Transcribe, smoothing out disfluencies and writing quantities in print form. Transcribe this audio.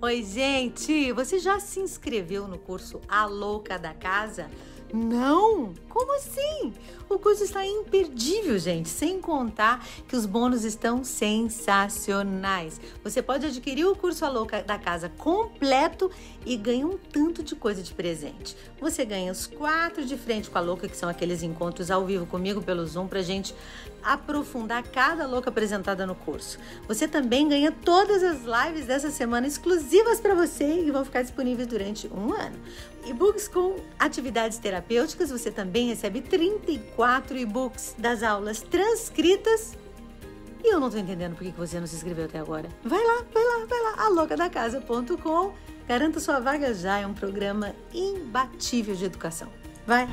Oi, gente! Você já se inscreveu no curso A Louca da Casa? Não? Como assim? O curso está imperdível, gente, sem contar que os bônus estão sensacionais. Você pode adquirir o curso A Louca da Casa completo e ganha um tanto de coisa de presente. Você ganha os 4 de frente com a Louca, que são aqueles encontros ao vivo comigo pelo Zoom, para a gente aprofundar cada Louca apresentada no curso. Você também ganha todas as lives dessa semana exclusivas para você e vão ficar disponíveis durante um ano. E-books com atividades terapêuticas, você também recebe 34 e-books das aulas transcritas. E eu não tô entendendo por que você não se inscreveu até agora. Vai lá, aloucadacasa.com. Garanta sua vaga já, é um programa imbatível de educação. Vai!